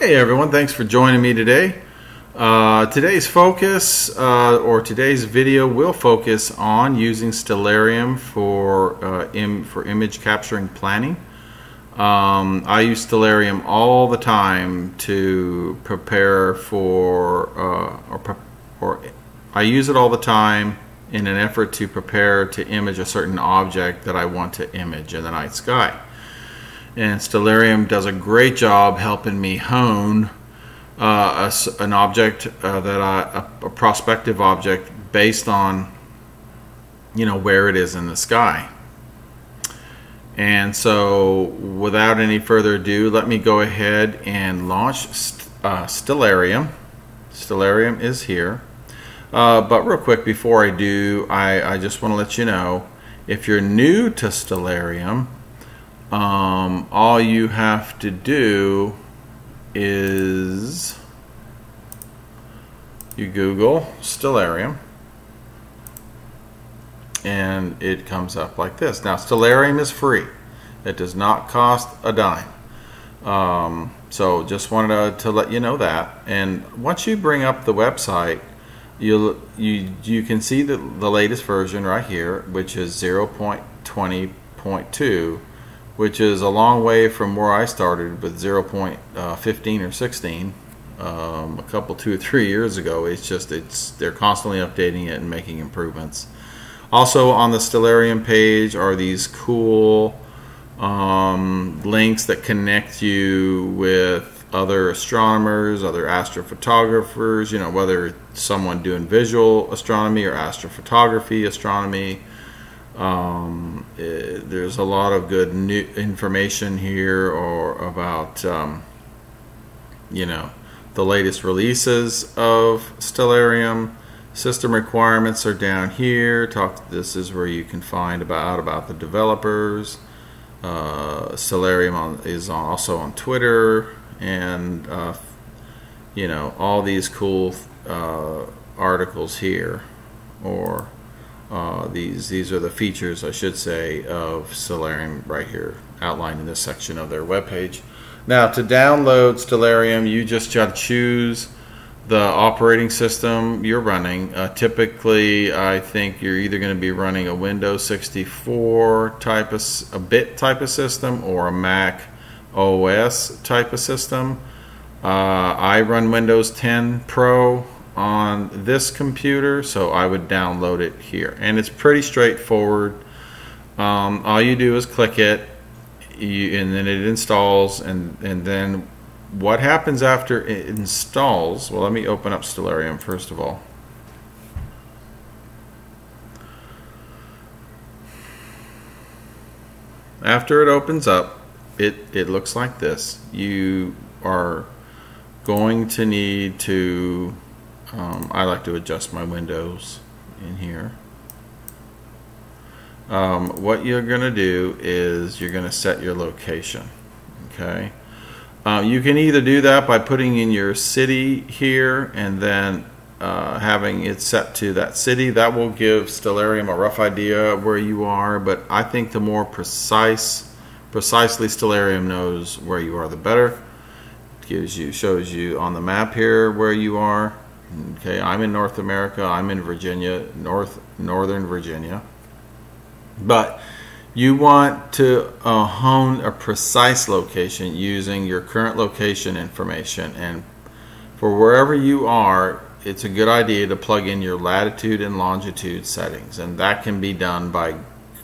Hey everyone, thanks for joining me today. Today's focus or today's video will focus on using Stellarium for image capturing planning. I use Stellarium all the time to prepare for I use it all the time in an effort to prepare to image a certain object that I want to image in the night sky. And Stellarium does a great job helping me hone an object a prospective object based on, you know, where it is in the sky. And so without any further ado, let me go ahead and launch Stellarium. Stellarium is here. But real quick before I do, I just want to let you know, if you're new to Stellarium, all you have to do is you Google Stellarium and it comes up like this. Now Stellarium is free. It does not cost a dime. So just wanted to let you know that. And once you bring up the website, you can see the latest version right here, which is 0.20.2, which is a long way from where I started with 0.15 or 16 a couple 2 or 3 years ago. They're constantly updating it and making improvements. Also on the Stellarium page are these cool links that connect you with other astronomers, other astrophotographers, you know, whether it's someone doing visual astronomy or astrophotography astronomy. There's a lot of good new information here, or about you know, the latest releases of Stellarium. System requirements are down here. This is where you can find out about the developers. Stellarium is also on Twitter, and you know, all these cool articles here, or these are the features, I should say, of Stellarium right here, outlined in this section of their webpage. Now to download Stellarium, you just gotta choose the operating system you're running. Typically, I think you're either going to be running a Windows 64 type of system or a Mac OS type of system. I run Windows 10 Pro on this computer, so I would download it here, and it's pretty straightforward. All you do is click it, and then it installs, and then what happens after it installs? Well, let me open up Stellarium first of all. After it opens up, it looks like this. You are going to need to I like to adjust my windows in here. What you're going to do is you're going to set your location. Okay. You can either do that by putting in your city here and then having it set to that city. That will give Stellarium a rough idea of where you are, but I think the more precisely Stellarium knows where you are, the better. It shows you on the map here where you are. Okay, I'm in North America. I'm in Virginia, northern Virginia. But you want to hone a precise location using your current location information. And for wherever you are, it's a good idea to plug in your latitude and longitude settings, and that can be done by,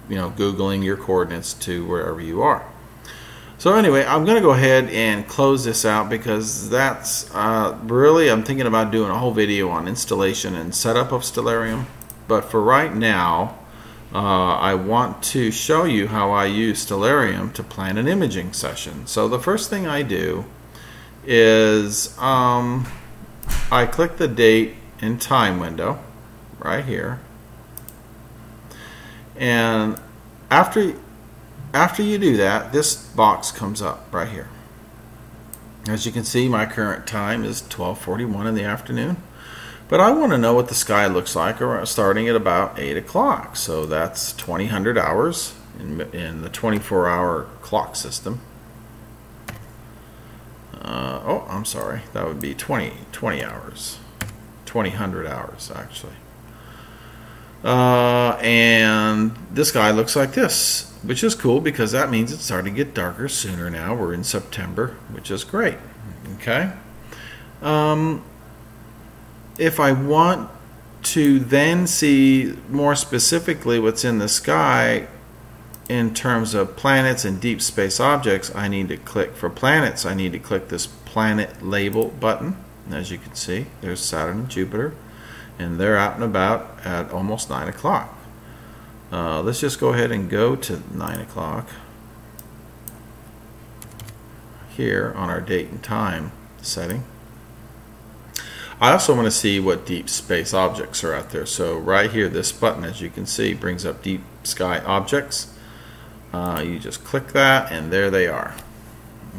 you know, Googling your coordinates to wherever you are. So anyway, I'm going to go ahead and close this out, because that's really, I'm thinking about doing a whole video on installation and setup of Stellarium. But for right now, I want to show you how I use Stellarium to plan an imaging session. So the first thing I do is I click the date and time window right here. And after you do that, this box comes up right here. As you can see, my current time is 12:41 in the afternoon, but I want to know what the sky looks like starting at about 8 o'clock. So that's 2000 hours in the 24-hour clock system. Oh, I'm sorry, that would be 2000 hours actually. And this guy looks like this, which is cool because that means it's starting to get darker sooner now. We're in September, which is great. Okay. If I want to then see more specifically what's in the sky in terms of planets and deep space objects, I need to click for planets. I need to click this planet label button. And as you can see, there's Saturn and Jupiter, and they're out and about at almost 9 o'clock. Let's just go ahead and go to 9 o'clock here on our date and time setting. I also want to see what deep space objects are out there. So right here, this button, as you can see, brings up deep sky objects. You just click that, and there they are.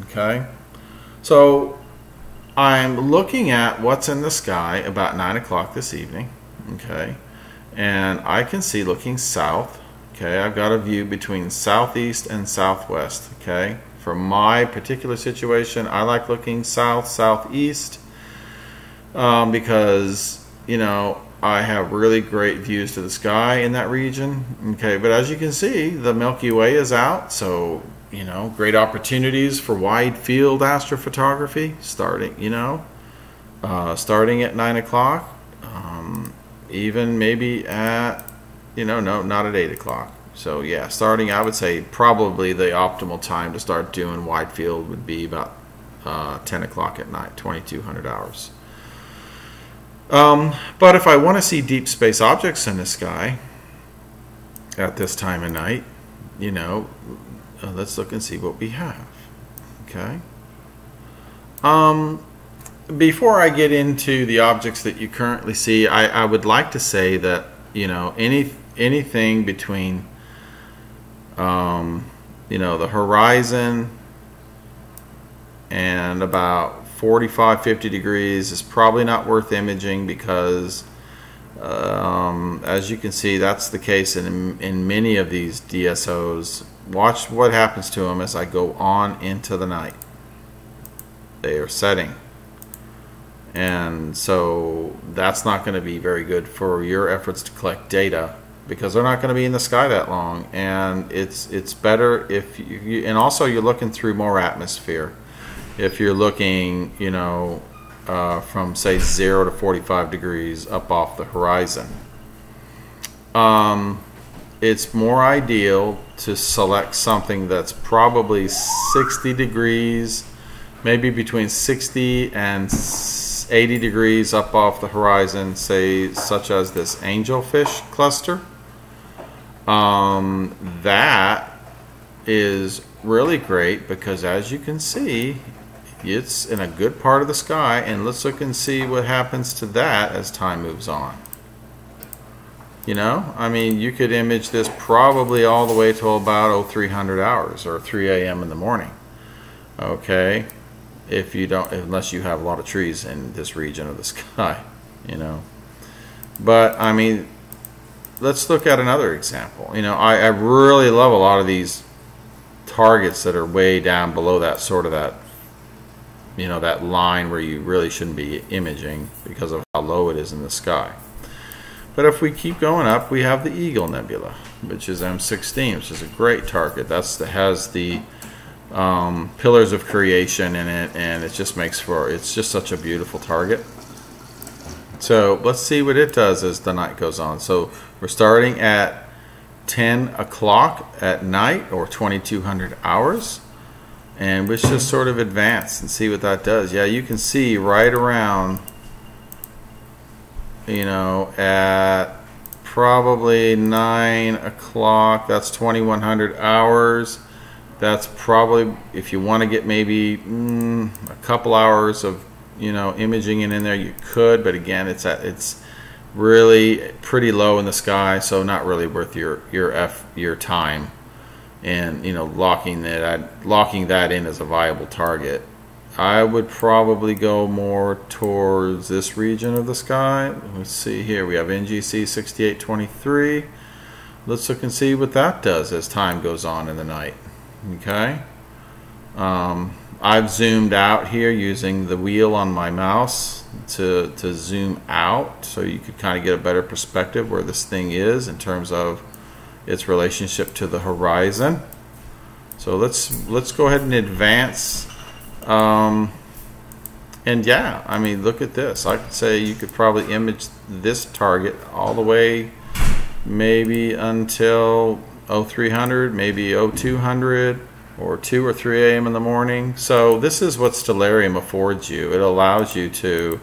Okay, so I'm looking at what's in the sky about 9 o'clock this evening. Okay, and I can see looking south. Okay, I've got a view between southeast and southwest. Okay, for my particular situation, I like looking south, southeast. Because, you know, I have really great views to the sky in that region. Okay, but as you can see, the Milky Way is out, so, you know, great opportunities for wide field astrophotography starting, you know, starting at 9 o'clock, even maybe at, you know, no, not at 8 o'clock. So yeah, starting, I would say probably the optimal time to start doing wide field would be about 10 o'clock at night, 2200 hours. But if I want to see deep space objects in the sky at this time of night, you know, let's look and see what we have. Okay. Before I get into the objects that you currently see, I would like to say that, you know, anything between, you know, the horizon and about 45-50 degrees is probably not worth imaging because, as you can see, that's the case in many of these DSOs. Watch what happens to them as I go on into the night. They are setting, and so that's not going to be very good for your efforts to collect data because they're not going to be in the sky that long. And it's better if you, and also you're looking through more atmosphere. If you're looking, you know, from say 0 to 45 degrees up off the horizon, it's more ideal to select something that's probably 60 degrees, maybe between 60 and 80 degrees up off the horizon, say such as this angelfish cluster. That is really great because, as you can see, it's in a good part of the sky, and let's look and see what happens to that as time moves on. You know, I mean, you could image this probably all the way till about 0300 hours or 3 a.m. in the morning. Okay, if you don't, unless you have a lot of trees in this region of the sky, you know. But I mean, let's look at another example. You know, I really love a lot of these targets that are way down below that sort of that, you know, that line where you really shouldn't be imaging because of how low it is in the sky. But if we keep going up, we have the Eagle Nebula, which is M16, which is a great target. That's the, has the pillars of creation in it, and it just makes for, it's just such a beautiful target. So let's see what it does as the night goes on. So we're starting at 10 o'clock at night, or 2200 hours. And let's just sort of advance and see what that does. Yeah, you can see right around, you know, at probably 9 o'clock, that's 2100 hours. That's probably, if you want to get maybe a couple hours of, you know, imaging in there, you could, but again, it's at, it's really pretty low in the sky, so not really worth your time. And, you know, locking that in as a viable target. I would probably go more towards this region of the sky. Let's see here. We have NGC 6823. Let's look and see what that does as time goes on in the night. Okay. I've zoomed out here using the wheel on my mouse to zoom out, so you could kind of get a better perspective where this thing is in terms of its relationship to the horizon. So let's go ahead and advance. And yeah, I mean, look at this. I could say you could probably image this target all the way maybe until 0300, maybe 0200, or 2 or 3 a.m. in the morning. So this is what Stellarium affords you. It allows you to,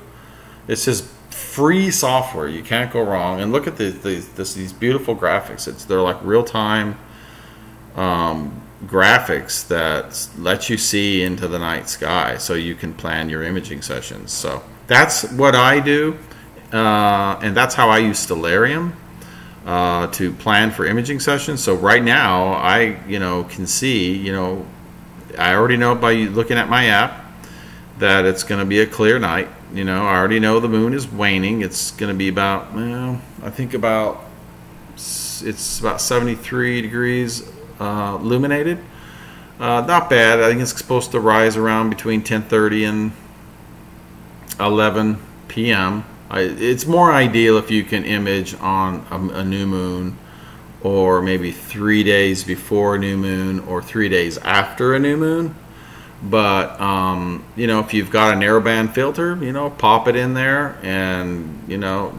it's just free software. You can't go wrong. And look at these beautiful graphics. They're like real-time graphics that let you see into the night sky, so you can plan your imaging sessions. So that's what I do, and that's how I use Stellarium to plan for imaging sessions. So right now I can see, I already know by looking at my app that it's going to be a clear night. I already know the moon is waning. It's going to be about, I think about, it's about 73 degrees illuminated. Not bad. I think it's supposed to rise around between 10:30 and 11 p.m. It's more ideal if you can image on a new moon, or maybe 3 days before a new moon or 3 days after a new moon. But if you've got a narrowband filter, pop it in there, and now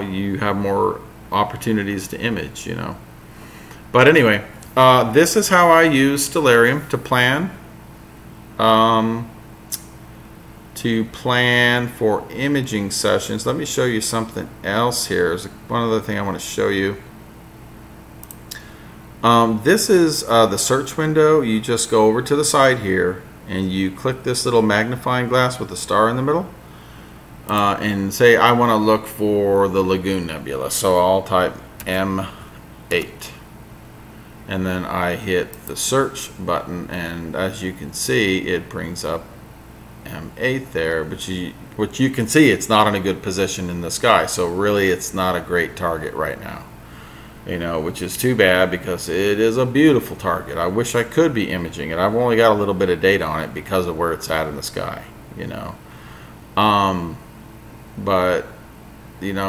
you have more opportunities to image. But anyway, this is how I use Stellarium to plan for imaging sessions. Let me show you something else here. There's one other thing I want to show you. This is the search window. You just go over to the side here and you click this little magnifying glass with a star in the middle, and say I want to look for the Lagoon Nebula. So I'll type M8. And then I hit the search button, and as you can see, it brings up M8 there, but what you can see, it's not in a good position in the sky, so really it's not a great target right now, which is too bad, because it is a beautiful target. I wish I could be imaging it. I've only got a little bit of data on it because of where it's at in the sky, but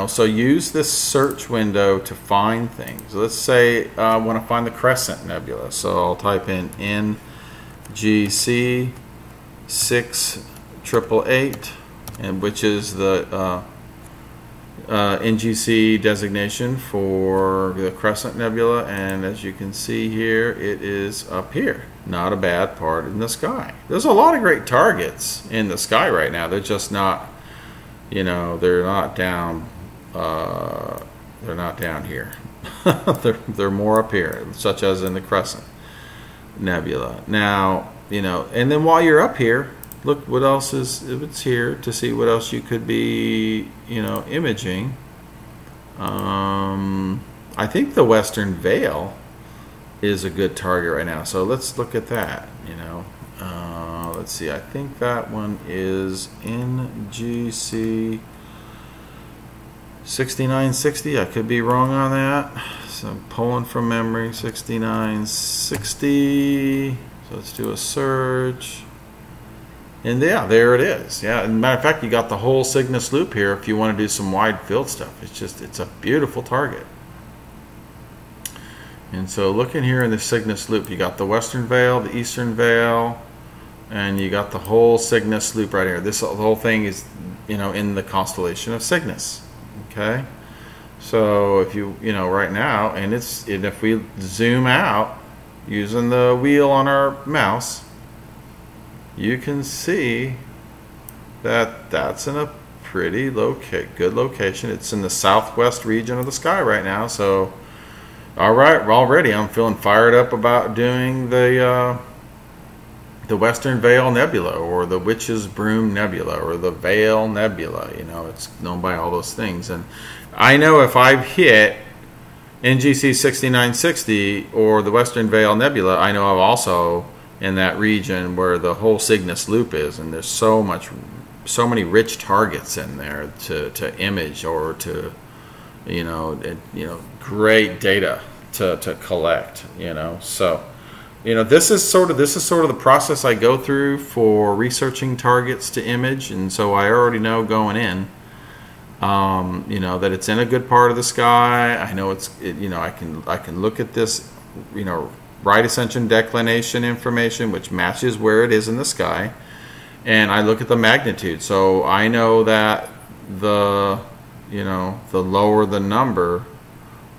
so use this search window to find things. Let's say I want to find the Crescent Nebula, so I'll type in NGC 6888, and which is the NGC designation for the Crescent Nebula, and as you can see here, it is up here. Not a bad part in the sky. There's a lot of great targets in the sky right now. They're just not, they're not down. They're not down here. they're more up here, such as in the Crescent Nebula. Now, and then while you're up here, look what else is. If it's here, to see what else you could be, imaging. I think the Western Veil is a good target right now. So let's look at that. Let's see, I think that one is NGC 6960. I could be wrong on that, so I'm pulling from memory. 6960. So let's do a search, and yeah, there it is. Yeah, as a matter of fact, you got the whole Cygnus loop here if you want to do some wide field stuff. It's a beautiful target. And so look in here in the Cygnus loop, you got the Western Veil, the Eastern Veil, and you got the whole Cygnus loop right here. This whole thing is, in the constellation of Cygnus. Okay, so if you, right now, and if we zoom out using the wheel on our mouse, you can see that that's in a pretty good location. It's in the southwest region of the sky right now. So, all right, already I'm feeling fired up about doing the Western Veil Nebula, or the Witch's Broom Nebula, or the Veil Nebula. It's known by all those things. And I know if I've hit NGC 6960 or the Western Veil Nebula, I know I'm also in that region where the whole Cygnus loop is, and there's so many rich targets in there to image, or to great data to collect. So You know, this is sort of the process I go through for researching targets to image, and so I already know going in, you know, that it's in a good part of the sky. I know you know, I can look at this, you know, right ascension declination information, which matches where it is in the sky, and I look at the magnitude. So I know that the, you know, the lower the number,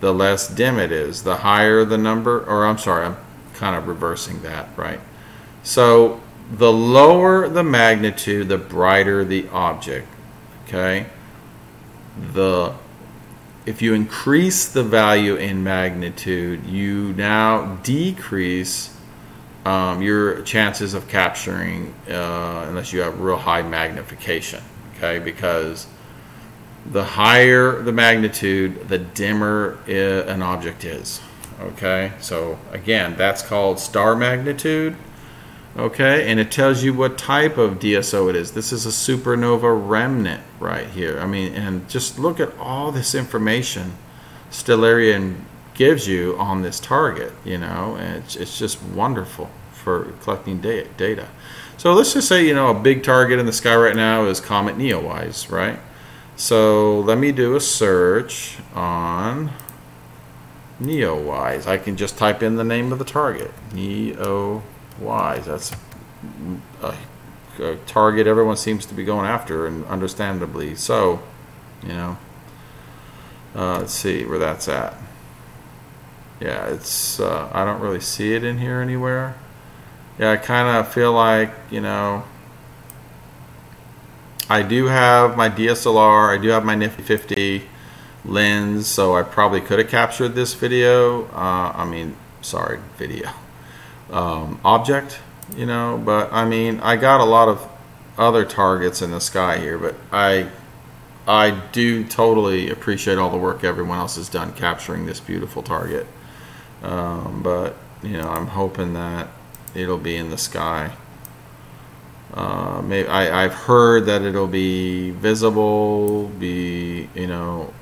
the less dim it is. The higher the number, or I'm sorry, I'm kind of reversing that, right? So the lower the magnitude, the brighter the object, okay? If you increase the value in magnitude, you now decrease your chances of capturing, unless you have real high magnification, okay? Because the higher the magnitude, the dimmer an object is, okay? So again, that's called star magnitude, okay? And it tells you what type of DSO it is. This is a supernova remnant right here. I mean, and just look at all this information Stellarium gives you on this target, you know, and it's just wonderful for collecting data. So let's just say, you know, a big target in the sky right now is Comet Neowise, right? So let me do a search on Neowise. I can just type in the name of the target, Neowise. That's a target everyone seems to be going after, and understandably so, you know. Let's see where that's at. Yeah, it's I don't really see it in here anywhere. Yeah, I kind of feel like, you know, I do have my DSLR, I do have my Nifty 50 lens, so I probably could have captured this video, object, you know, but I mean, I got a lot of other targets in the sky here, but I do totally appreciate all the work everyone else has done capturing this beautiful target. But, you know, I'm hoping that it'll be in the sky. Maybe I've heard that it'll be visible, you know,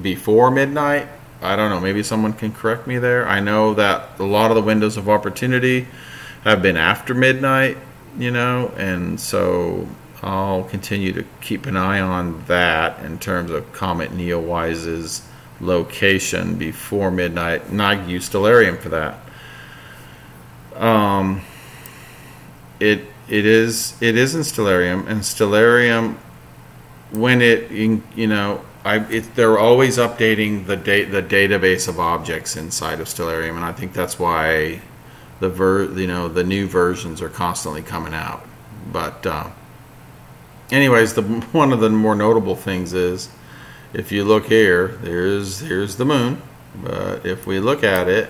before midnight. I don't know. Maybe someone can correct me there. I know that a lot of the windows of opportunity have been after midnight, you know, and so I'll continue to keep an eye on that in terms of Comet Neowise's location before midnight, and I use Stellarium for that. It is in Stellarium, and Stellarium, when it, you know, they're always updating the database of objects inside of Stellarium, and I think that's why the new versions are constantly coming out. But anyways, one of the more notable things is, if you look here, here's the moon. But if we look at it,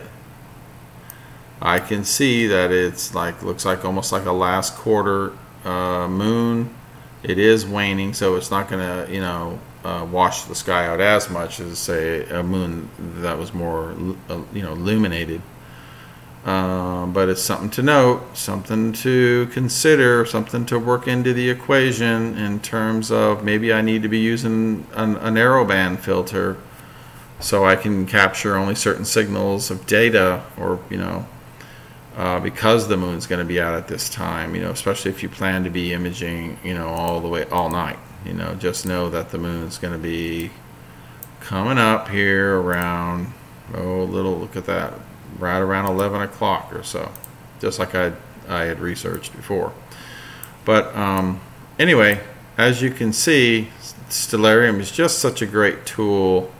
I can see that it's like, looks like almost like a last quarter moon. It is waning, so it's not going to, you know, wash the sky out as much as, say, a moon that was more, you know, illuminated. But it's something to note, something to consider, something to work into the equation in terms of maybe I need to be using a narrowband filter so I can capture only certain signals of data, or, you know, because the moon's going to be out at this time, you know, especially if you plan to be imaging, you know, all night, you know, just know that the moon's going to be coming up here around, oh, look at that, right around 11 o'clock or so, just like I had researched before. But anyway, as you can see, Stellarium is just such a great tool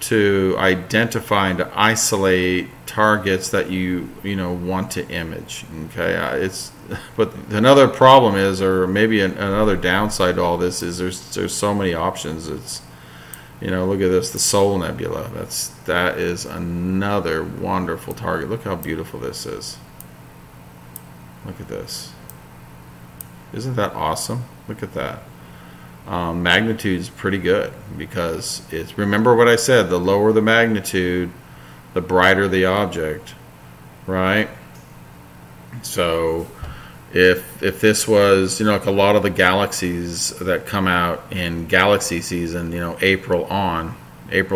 to identify and to isolate targets that you know, want to image, okay? But another problem is, or maybe another downside to all this is, there's so many options. It's, you know, look at this, the Sol Nebula. That is another wonderful target. Look how beautiful this is. Look at this. Isn't that awesome? Look at that. Magnitude's pretty good, because it's, remember what I said, the lower the magnitude, the brighter the object, right? So if this was, you know, like a lot of the galaxies that come out in galaxy season, you know, April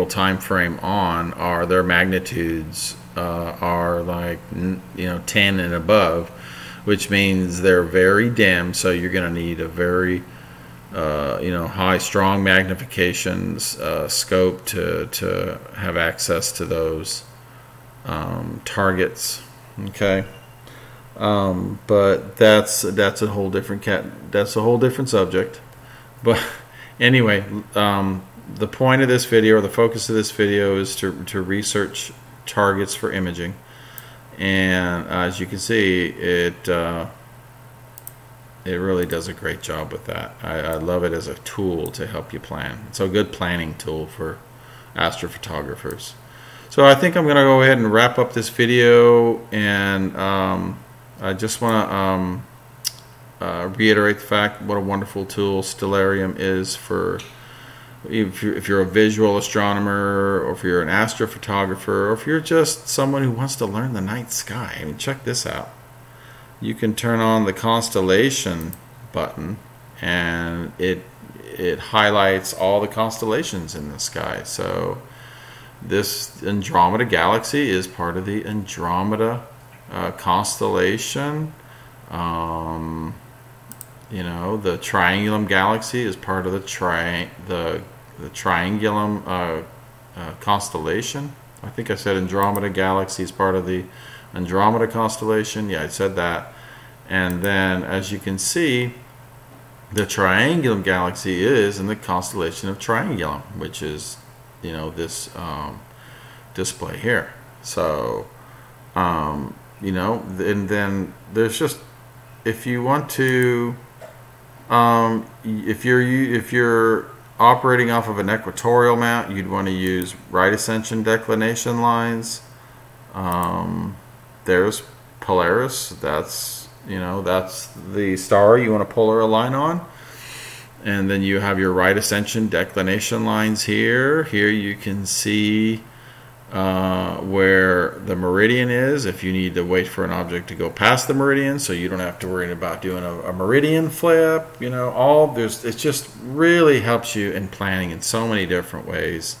time frame on, are their magnitudes are like 10 and above, which means they're very dim, so you're going to need a very high, strong magnification scope to have access to those targets. Okay, but that's a whole different subject. But anyway, the point of this video, or the focus of this video, is to research targets for imaging. And as you can see, it really does a great job with that. I love it as a tool to help you plan. It's a good planning tool for astrophotographers. So I think I'm going to go ahead and wrap up this video, and I just want to reiterate the fact what a wonderful tool Stellarium is for, if you're a visual astronomer, or if you're an astrophotographer, or if you're just someone who wants to learn the night sky. I mean, check this out. You can turn on the constellation button, and it highlights all the constellations in the sky. So this Andromeda galaxy is part of the Andromeda constellation. The Triangulum galaxy is part of the Triangulum constellation. I think I said Andromeda galaxy is part of the Andromeda constellation. Yeah, I said that. And then, as you can see, the Triangulum galaxy is in the constellation of Triangulum, which is, this display here. So, and then there's just, if you want to, if you're operating off of an equatorial mount, you'd want to use right ascension declination lines. There's Polaris. That's that's the star you want to polar align on, and then you have your right ascension declination lines here. Here you can see where the meridian is, if you need to wait for an object to go past the meridian, so you don't have to worry about doing a meridian flip. It just really helps you in planning in so many different ways.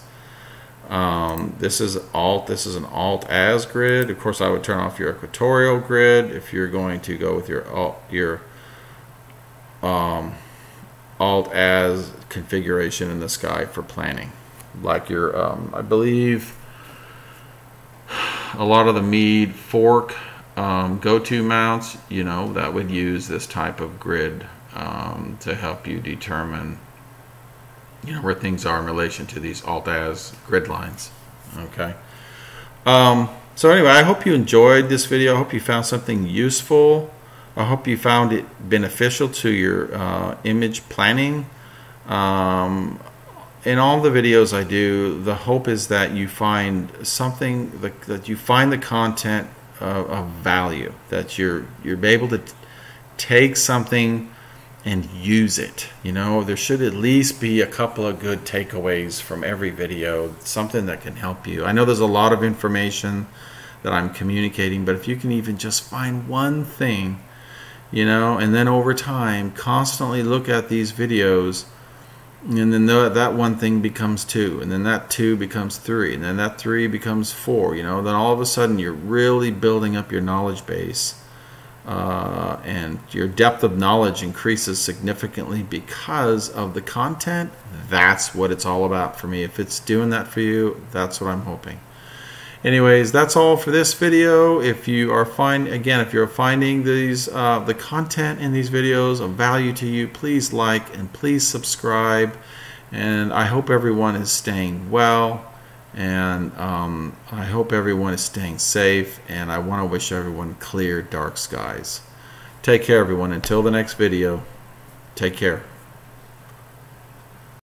This is an alt-as grid. Of course, I would turn off your equatorial grid if you're going to go with your alt-as configuration in the sky for planning. Like your, I believe a lot of the Meade Fork go-to mounts, that would use this type of grid to help you determine where things are in relation to these alt-as grid lines. Okay. So anyway, I hope you enjoyed this video. I hope you found something useful. I hope you found it beneficial to your image planning. In all the videos I do, the hope is that you find something, that you find the content of value, that you're able to take something and use it. There should at least be a couple of good takeaways from every video, something that can help you. I know there's a lot of information that I'm communicating, but if you can even just find one thing, and then over time constantly look at these videos, and then that one thing becomes two, and then that two becomes three, and then that three becomes four, then all of a sudden you're really building up your knowledge base. And your depth of knowledge increases significantly because of the content. That's what it's all about for me. If it's doing that for you, that's what I'm hoping. Anyways, that's all for this video. If you are finding these the content in these videos of value to you, please like and please subscribe. And I hope everyone is staying well. And I hope everyone is staying safe, and I want to wish everyone clear, dark skies. Take care, everyone. Until the next video, take care.